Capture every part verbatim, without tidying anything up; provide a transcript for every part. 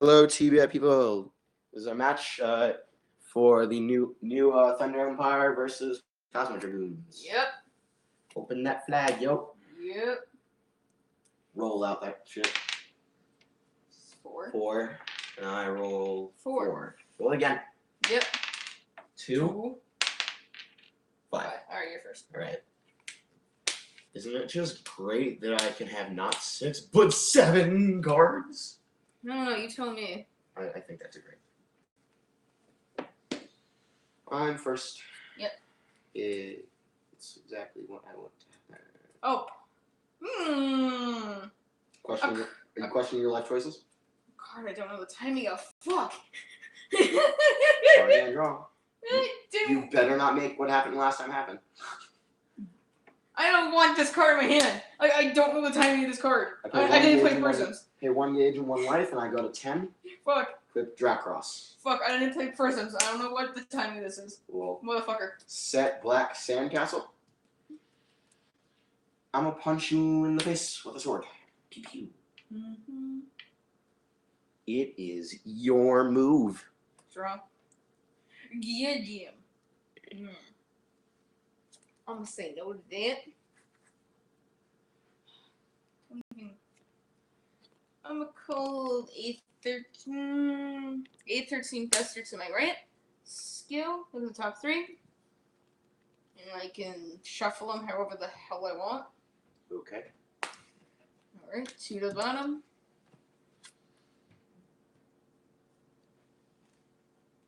Hello, T B I people. This is a match uh, for the new new uh, Thunder Empire versus Cosmo Dragoons. Yep. Open that flag, yo. Yep. Roll out that shit. Four. Four. And I roll four. four. Roll again. Yep. Two. Two. Five. Five. All right, you're first. All right. Isn't it just great that I can have not six, but seven cards? No, no, no, you tell me. I, I think that's a great. I'm first. Yep. It, it's exactly what I want to have. Oh. Hmm. Question, okay. Are you questioning your life choices? God, I don't know the timing of. Fuck. Sorry, I draw. You better not make what happened last time happen. I don't want this card in my hand. I, I don't know the timing of this card. I, I, I didn't play persons. I pay one gauge and one life, and I go to ten. Fuck. Clip Dracross. Fuck, I didn't play persons. I don't know what the timing of this is. Well, motherfucker. Set Black Sandcastle. I'm gonna punch you in the face with a sword. Pew pew. Mm-hmm. It is your move. Draw. Guilliam. Mm. I'm gonna say no to that. I'm a cold eight thirteen. eight thirteen Duster to my right. Skill in the top three. And I can shuffle them however the hell I want. Okay. Alright, two to the bottom.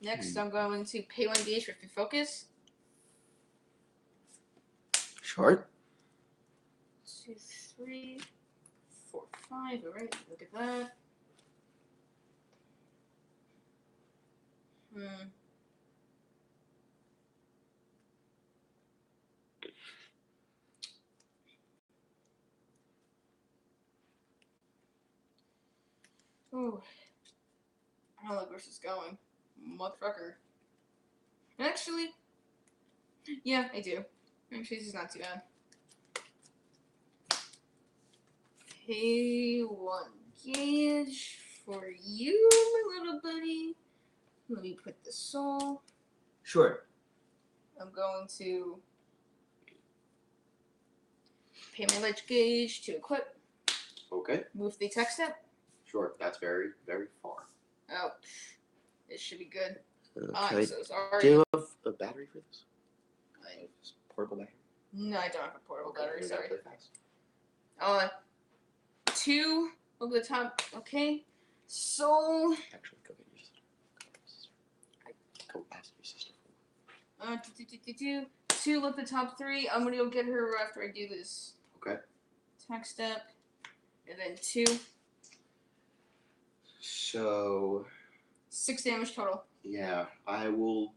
Next, hmm. I'm going to pay one gauge for free focus. Short. Two, three, four, five. All right, look at that. Hmm. Ooh. I don't like where this is going. Motherfucker. Actually, yeah, I do. Actually, this is not too bad. Pay one gauge for you, my little buddy. Let me put the soul. Sure. I'm going to pay my ledge gauge to equip. Okay. Move the tech step. Sure. That's very, very far. Oh, it should be good. Uh, I'm so sorry. Do you have a battery for this? I Portable battery? No, I don't have a portable okay, battery, sorry. Uh, two over the top, okay. Soul. Actually, go get your sister. Go ask your sister. Uh, do, do, do, do. Two with the top three. I'm gonna go get her after I do this. Okay. Tax step. And then two. So. Six damage total. Yeah, I will.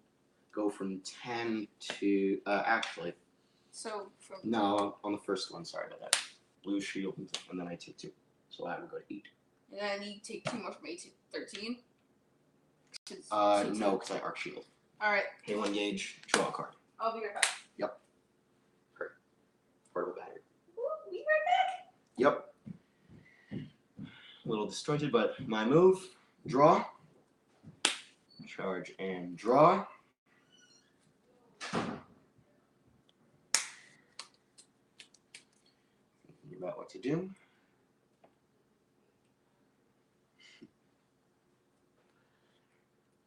Go from ten to uh, actually. So from no, on the first one. Sorry about that. Blue shield, and then I take two, so I will go to eight. And then you take two more from eight to thirteen. Uh, two no, because I arc shield. All right. Pay one gauge. Draw a card. I'll be right back. Yep. Hurt. Part of a battery. Ooh, we right back. Yep. A little disjointed, but my move. Draw. Charge and draw. Thinking about what to do.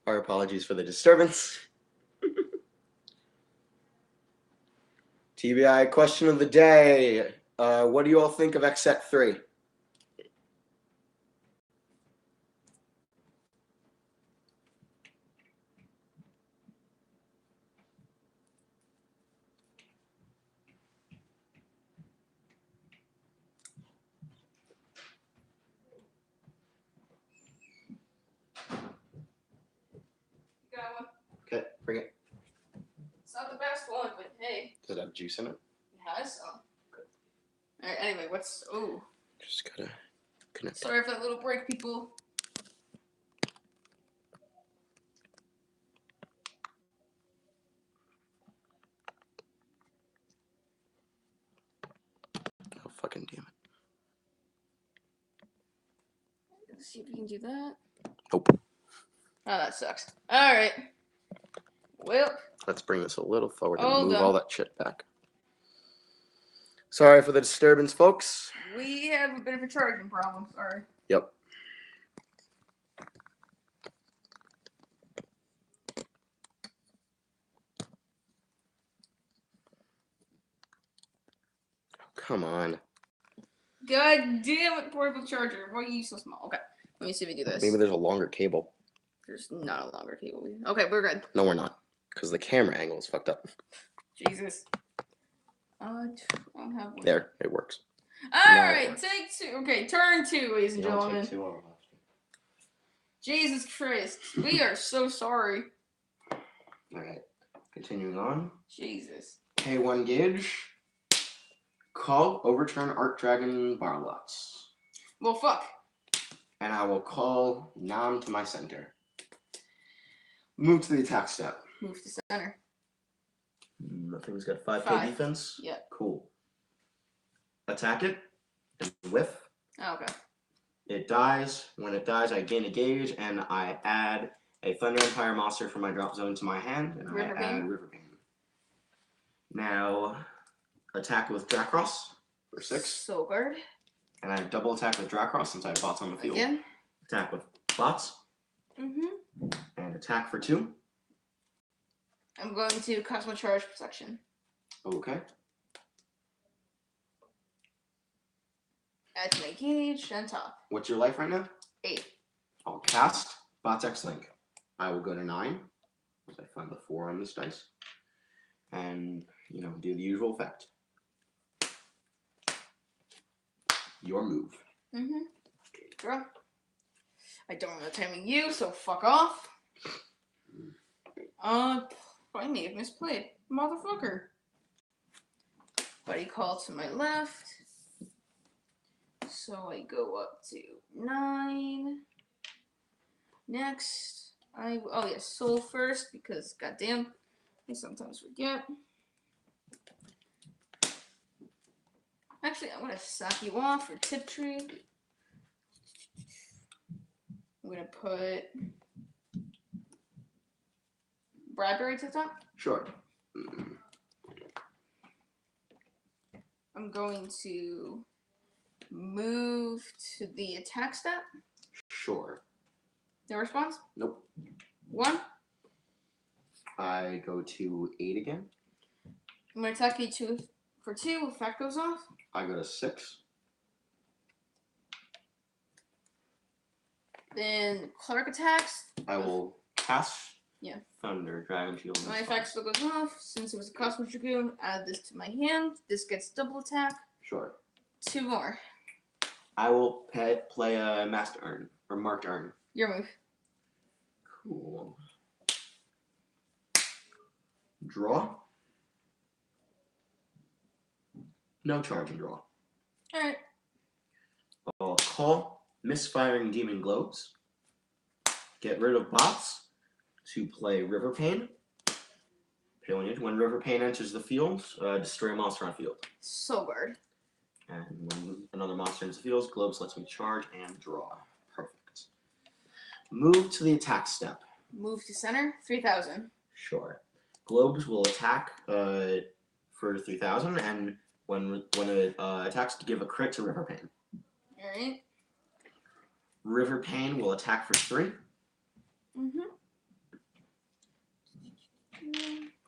Our apologies for the disturbance. T B I question of the day. Uh, what do you all think of Except three? Bring it. It's not the best one, but hey. Does it have juice in it? It has some. All right, anyway, what's... Ooh. Just gotta connect. Sorry for that little break, people. Oh, fucking damn it. Let's see if you can do that. Nope. Oh, that sucks. All right. Well. Let's bring this a little forward and move all that shit back. Sorry for the disturbance, folks. We have a bit of a charging problem. Sorry. Yep. Come on. God damn it, portable charger. Why are you so small? Okay. Let me see if we do this. Maybe there's a longer cable. There's not a longer cable. Okay, we're good. No, we're not. Because the camera angle is fucked up. Jesus. Uh, I don't have one. There, it works. Alright, take two. Okay, turn two, ladies and gentlemen. Take two. Jesus Christ. We are so sorry. Alright. Continuing on. Jesus. K one gauge. Call, overturn, Arc Dragon, Barlots. Well, fuck. And I will call Nam to my center. Move to the attack step. Move to center. I think he's got five K five. Defense. Yeah. Cool. Attack it. Whiff. Oh, okay. It dies. When it dies, I gain a gauge, and I add a Thunder Empire monster from my drop zone to my hand, and River I Pain. add River Pain. Now... attack with Dracross for six. So good. And I double attack with Dracross since I have bots on the field. Again. Attack with bots. Mm-hmm. And attack for two. I'm going to Cosmo Charge Protection. Okay. Add to my gauge and top. What's your life right now? Eight. I'll cast Botex Link. I will go to nine. I find the four on this dice. And, you know, do the usual effect. Your move. Mm-hmm. Draw. I don't know timing you, so fuck off. Uh, I may have misplayed. Motherfucker. Buddy call to my left. So I go up to nine. Next, I, oh yeah, soul first, because goddamn, I sometimes forget. Actually, I'm going to sack you off for Tip Tree. I'm going to put Bradbury to the top? Sure. I'm going to move to the attack step. Sure. No response? Nope. One? I go to eight again. I'm going to attack you two for two. Effect goes off. I go to six. Then Cleric attacks. I will cast. Yeah. Thunder, Dragon Shield. My effect still goes off. Since it was a Cosmo Dragoon, add this to my hand. This gets double attack. Sure. Two more. I will pay, play a Masked Urn or Marked Urn. Your move. Cool. Draw. No charge and draw. Alright. I'll call Misfiring Demon Globes. Get rid of bots to play River Pain. Pay one. When River Pain enters the field, uh, destroy a monster on field. So good. And when another monster enters the field, Globes lets me charge and draw. Perfect. Move to the attack step. Move to center, three thousand. Sure. Globes will attack uh, for three thousand and... When, when it uh, attacks to give a crit to River Pain. Alright. River Pain will attack for three. Mm-hmm.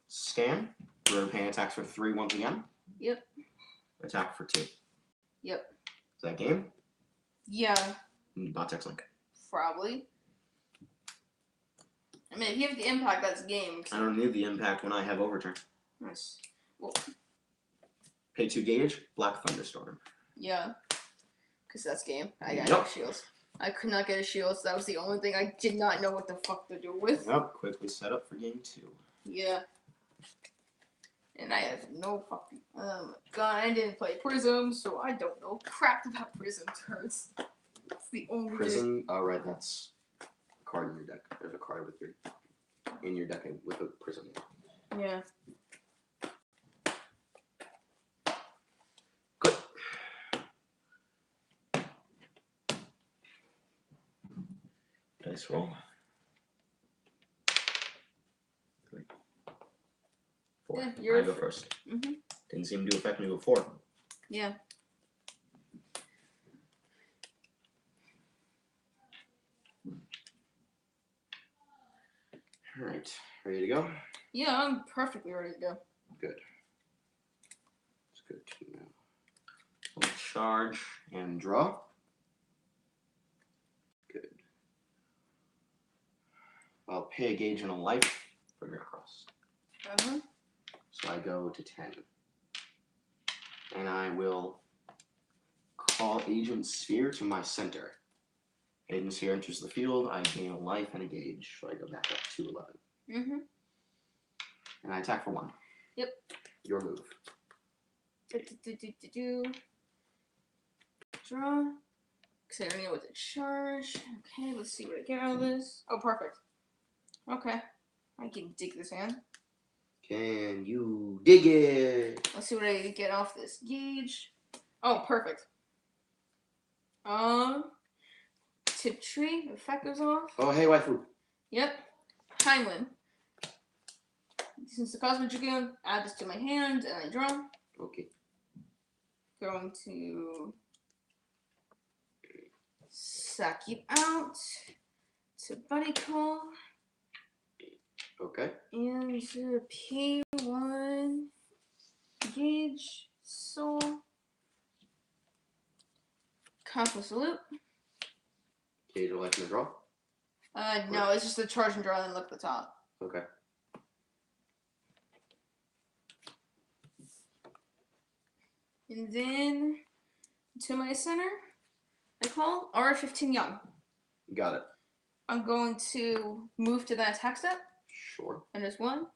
Scan. River Pain attacks for three once again. Yep. Attack for two. Yep. Is that game? Yeah. Botex Link. Probably. I mean, if you have the impact, that's game. I don't need the impact when I have overturn. Nice. Well... Pay two gauge, black thunderstorm. Yeah, because that's game. I got yep. no shields. I could not get a shield, so that was the only thing I did not know what the fuck to do with. Yep, quickly set up for game two. Yeah. And I have no fucking... Um, God, I didn't play Prism, so I don't know crap about Prism turns. That's the only Prism, alright, oh, that's a card in your deck. There's a card with your in your deck with a Prism. Yeah. Let's roll. Three. Four. Yeah, you're I go first. Mm-hmm. Didn't seem to affect me before. Yeah. All right. Ready to go? Yeah, I'm perfectly ready to go. Good. Let's go to now. We'll charge and draw. Good. I'll pay a gauge and a life for Dracross. Uh-huh. So I go to ten. And I will call Agent Sphere to my center. Agent Sphere enters the field. I gain a life and a gauge. So I go back up to eleven. Mm-hmm. And I attack for one. Yep. Your move. Do, do, do, do, do. Draw. Because I already know what to charge. Okay, let's see what I get out of this. Oh, perfect. Okay. I can dig this hand. Can you dig it? Let's see what I get off this gauge. Oh, perfect. Um, tip tree. The effect goes off. Oh, hey, waifu. Yep. Heinlein. Since the Cosmo Dragoon, add this to my hand and I draw. Okay. Going to suck it out to buddy call. Okay. And to pay one gauge soul. Copper salute. Gauge or life and draw? Uh no, or it's just the charge and draw and look at the top. Okay. And then to my center, I call R fifteen Young. Got it. I'm going to move to that attack step. Sure. And there's one.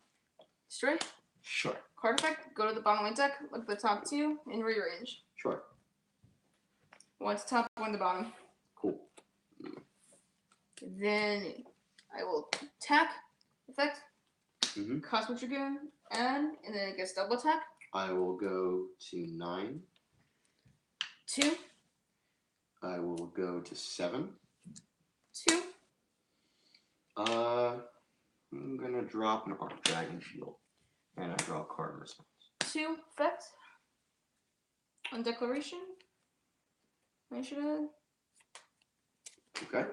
Stray. Sure. Card effect, go to the bottom of my deck, look at the top two, and rearrange. Sure. One's top, one the bottom. Cool. Then I will attack, effect, mm-hmm. Cosmo Dragoon, and, and then it gets double attack. I will go to nine. Two. I will go to seven. Two. Uh, I'm going to drop an Arc Dragon Shield. And I draw a card in response. Two. Effect. On declaration. I should have. Okay.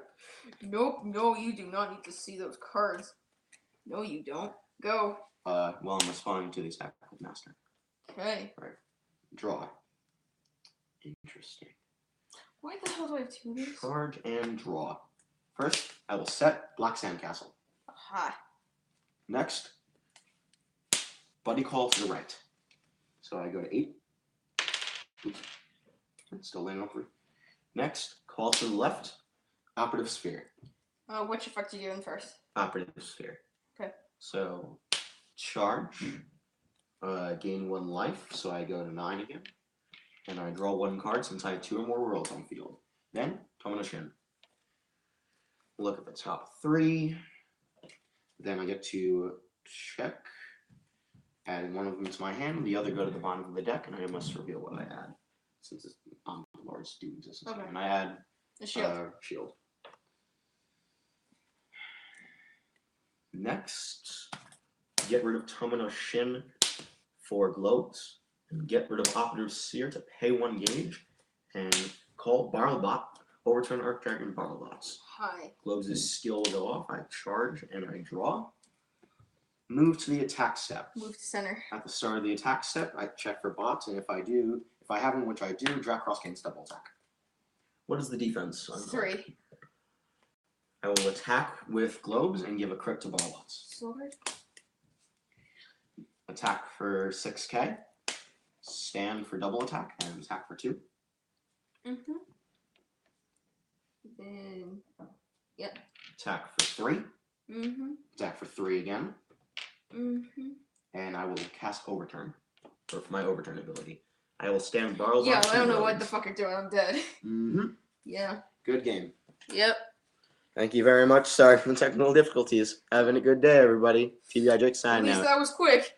Nope. No, you do not need to see those cards. No, you don't. Go. Uh, well, I'm responding to the attack with Master. Okay. All right. Draw. Interesting. Why the hell do I have two of these? Charge and draw. First, I will set Black Sandcastle. Aha. Next, buddy call to the right. So I go to eight. Oops. Still laying over. Next, call to the left. Operative Sphere. Uh, which effect are you doing first? Operative Sphere. Okay. So, charge. Uh, gain one life, so I go to nine again, and I draw one card since I have two or more worlds on field. Then Tomonoshin. Look at the top three. Then I get to check, add one of them to my hand, the other go to the bottom of the deck, and I must reveal what I add since it's on the large student system. Okay. And I add a shield. Uh, shield. Next, get rid of Tomonoshin. Four globes, and get rid of Operative Sphere to pay one gauge, and call Bottle Bot, overturn Arc Dragon Bottle Bots. Hi. Globes' is skill will go off, I charge, and I draw. Move to the attack step. Move to center. At the start of the attack step, I check for bots, and if I do, if I haven't, which I do, Dracross gains double attack. What is the defense? I'm Three. Going. I will attack with globes and give a crit to Bottle Bots. Sword. Attack for six K, stand for double attack, and attack for two. Mm-hmm. Then, yep. Attack for three. Mm-hmm. Attack for three again. Mm-hmm. And I will cast Overturn, or for my Overturn ability. I will stand Barlots. Yeah, well, I don't know what the fuck you're doing. I'm dead. Mm-hmm. Yeah. Good game. Yep. Thank you very much. Sorry for the technical difficulties. Having a good day, everybody. T B I Jake signing out. At least that was quick.